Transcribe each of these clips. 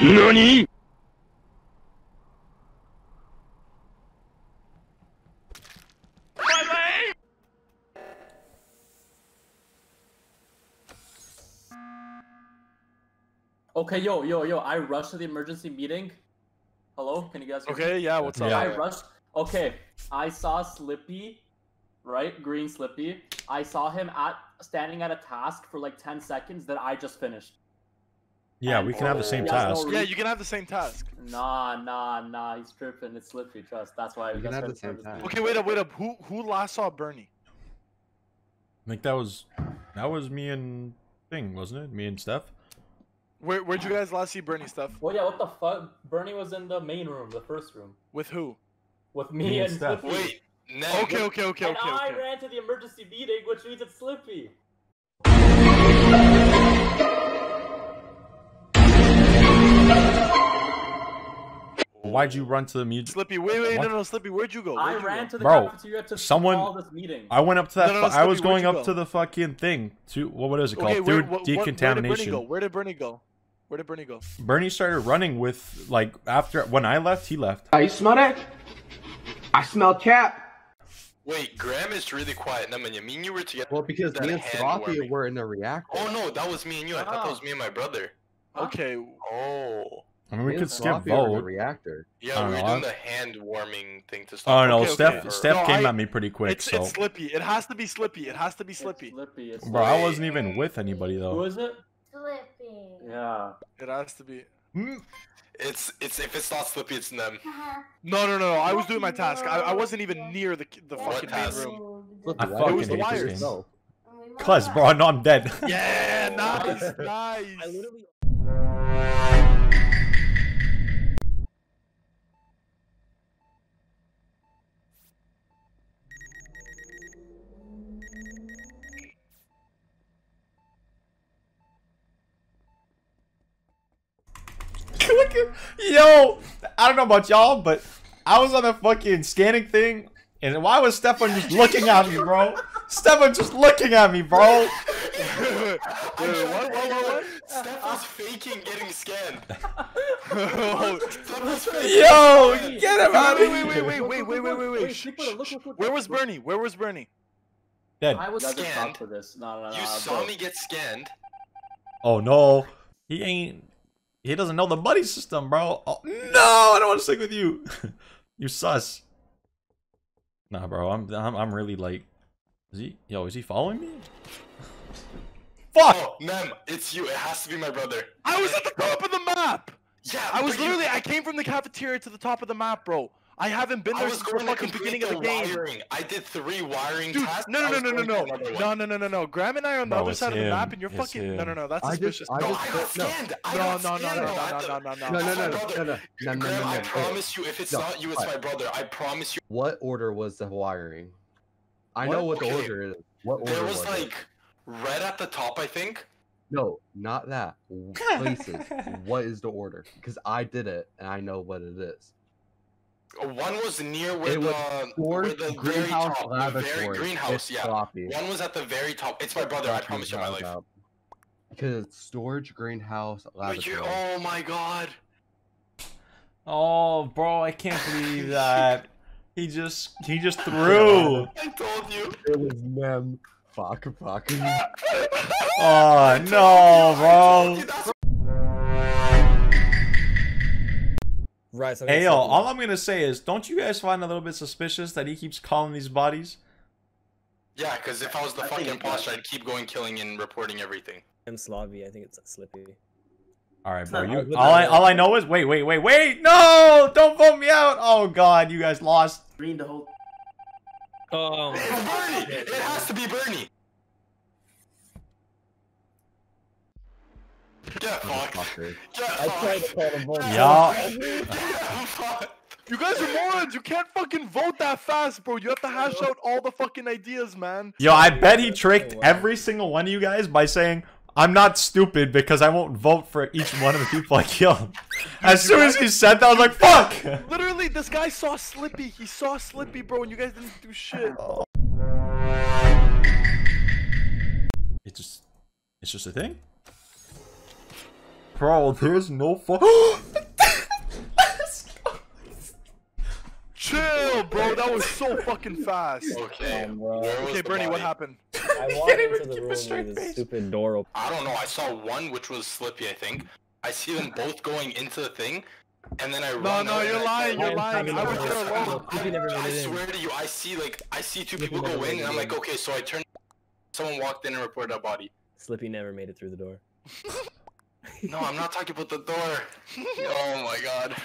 NANI?! Okay, yo, I rushed to the emergency meeting. Hello, can you guys hear me? Okay, yeah, what's up? Yeah. I rushed. Okay, I saw Slipppy, right? Green Slipppy. I saw him standing at a task for like 10 seconds that I just finished. Yeah, and we can have the same task. Yeah, you can have the same task. Nah, he's tripping. It's Slipppy, trust. That's why we can have the same task. Okay, wait up. Who last saw Bernie? I think that was me and Thing, wasn't it? Me and Steph. Where'd you guys last see Bernie, Steph? Well, yeah, what the fuck? Bernie was in the main room, the first room. With who? With me and Steph. Wait, no. Okay. I ran to the emergency meeting, which means it's Slipppy. Why'd you run to the meeting? Slipppy, wait, no, Slipppy, where'd you go? I ran to the cafeteria to call this meeting. I went up to that. No, Slipppy, I was going up to the fucking thing. To what is it called? Dude, decontamination. Where did Bernie go? Bernie started running with after when I left, he left. You smell that? I smell cap. Wait, Graham is really quiet. I mean, you were together. Well, because me and Sloppy were in the reactor. Oh no, that was me and you. I thought that was me and my brother. Okay. Oh. I mean, we could skip vote. Reactor. Yeah, we were doing the hand warming thing to stop. Oh no, Steph came at me pretty quick. It's Slipppy. It has to be Slipppy. It's Slipppy. Bro, I wasn't even with anybody though. Who is it? Slipppy. Yeah, it has to be. It's if it's not Slipppy, it's them. No. I was doing my task. I wasn't even near the fucking main room. I fucking hate this game. Cuz, bro, no, I'm dead. Yeah, nice. I literally. Yo, I don't know about y'all, but I was on the fucking scanning thing, and why was Stefan just looking at me, bro? What? Stefan's faking getting scanned. Yo, get him out of here. Wait. Where was Bernie? Dead. I was scanned. You saw me get scanned. Oh, no. He ain't. He doesn't know the buddy system, bro. Oh, no, I don't want to stick with you. You sus. Nah, bro, I'm really like, is he following me? Fuck! Oh, ma'am, it's you. It has to be my brother. I was at the top of the map. Yeah, I was literally. I came from the cafeteria to the top of the map, bro. I haven't been there since the fucking beginning of the game. Wiring. I did 3 wiring tasks. No. Graham and I are on the other side of the map, and you're fucking. No. That's suspicious. No, I got scanned. No. I promise you, if it's not you, it's my brother. I promise you. What order was the wiring? I know what the order is. What order? There was like red at the top, I think. No, not that. Places. What is the order? Because I did it, and I know what it is. One was near where the greenhouse, very greenhouse. Yeah. Sloppy. One was at the very top. It's my brother. I promise you my life. Because it's storage, greenhouse, laboratory. Oh my god. Oh, bro, I can't believe that. he just threw. I told you. It was them. Fuck. Oh no, bro. Right, so hey yo, all I'm gonna say is, don't you guys find a little bit suspicious that he keeps calling these bodies? Yeah, because if I was the fucking imposter, I'd keep going killing and reporting everything. I'm Slobby, I think it's Slipppy. Alright, bro, all I know is, wait, no! Don't vote me out! Oh god, you guys lost. Green the whole... It's Bernie! It has to be Bernie! Get fucked. Get fucked. You guys are morons. You can't fucking vote that fast, bro. You have to hash out all the fucking ideas, man. Yo, I bet he tricked every single one of you guys by saying, I'm not stupid because I won't vote for each one of the people I killed. As soon as he said that, I was like, fuck! Literally, this guy saw Slipppy. He saw Slipppy, bro, and you guys didn't do shit. It's just a thing? Bro, there's no fuck. Chill, bro. That was so fucking fast. Okay, bro. Okay, Bernie, what happened? I walked into the room with this stupid door open. I don't know. I saw one, which was Slipppy, I think. I see them both going into the thing, and then I run. No, you're lying. You're lying. I was there alone. I swear to you, I see two people go in, and I'm like, okay. So I turn. Someone walked in and reported a body. Slipppy never made it through the door. No, I'm not talking about the door. Oh my god.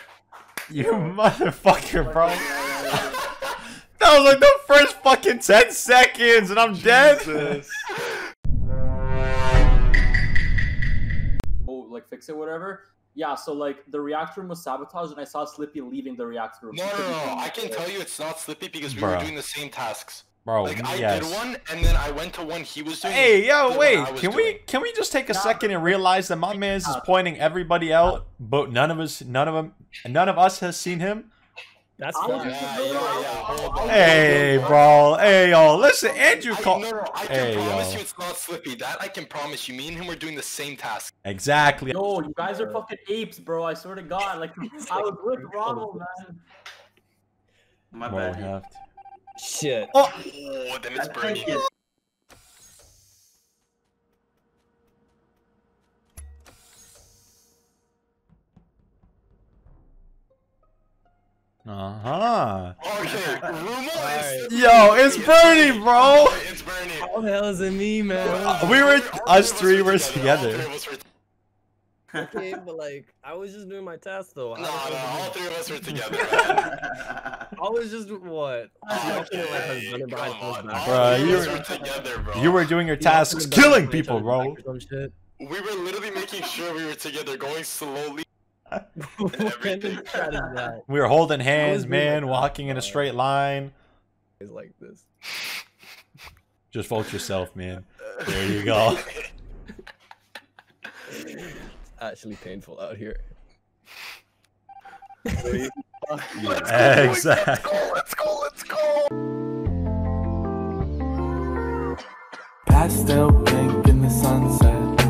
You motherfucker, bro. That was like the first fucking 10 seconds and I'm dead. Oh, like fix it, whatever. Yeah, so like the reactor room was sabotaged and I saw Slipppy leaving the reactor room. No. I can tell you it's not Slipppy because we were doing the same tasks. Bro, like, yes. I did one, and then I went to one he was doing. Hey, yo, wait, can we just take a second and realize that my man is pointing everybody out, but none of us has seen him? That's fine. Yeah. Hey, bro. Hey, yo, listen, Andrew called. I can promise you it's not Slipppy. That I can promise you. Me and him were doing the same task. Exactly. No, you guys are fucking apes, bro. I swear to God. Like, I was with Ronald, man. My bad. Shit. Oh, then it's Bernie. Uh-huh. Okay, Rumo is... Yo, it's Bernie, bro! It's Bernie. How the hell is it me, man? We were... Us three were together. Okay, but like, I was just doing my task though. No, all three of us were together. I was just what? You were doing your tasks, killing people, bro. We were literally making sure we were together, going slowly. We were holding hands, man, walking in a straight line. It's like this. Just vote yourself, man. There you go. Actually painful out here. Yeah, let's go, exactly. Let's go. Pastel pink in the sunset.